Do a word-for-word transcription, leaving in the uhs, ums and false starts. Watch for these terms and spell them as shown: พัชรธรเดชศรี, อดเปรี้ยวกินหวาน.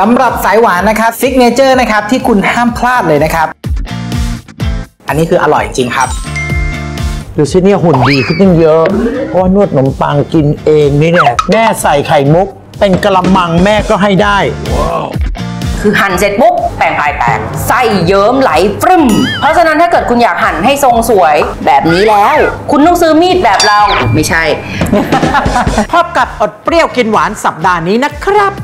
สำหรับสายหวานนะครับซิกเนเจอร์นะครับที่คุณห้ามพลาดเลยนะครับอันนี้คืออร่อยจริงครับดูซิเนี่ยหุ่นดีขึ้นตั้งเยอะเพราะว่านวดขนมปังกินเองนี่แหละแม่ใส่ไข่มุกเป็นกระมังแม่ก็ให้ได้คือหั่นเสร็จปุ๊บแป้งพายแตกไส้เยิ้มไหลปรึ้มเพราะฉะนั้นถ้าเกิดคุณอยากหั่นให้ทรงสวยแบบนี้แล้วคุณต้องซื้อมีดแบบเราไม่ใช่พบกับอดเปรี้ยวกินหวานสัปดาห์นี้นะครับ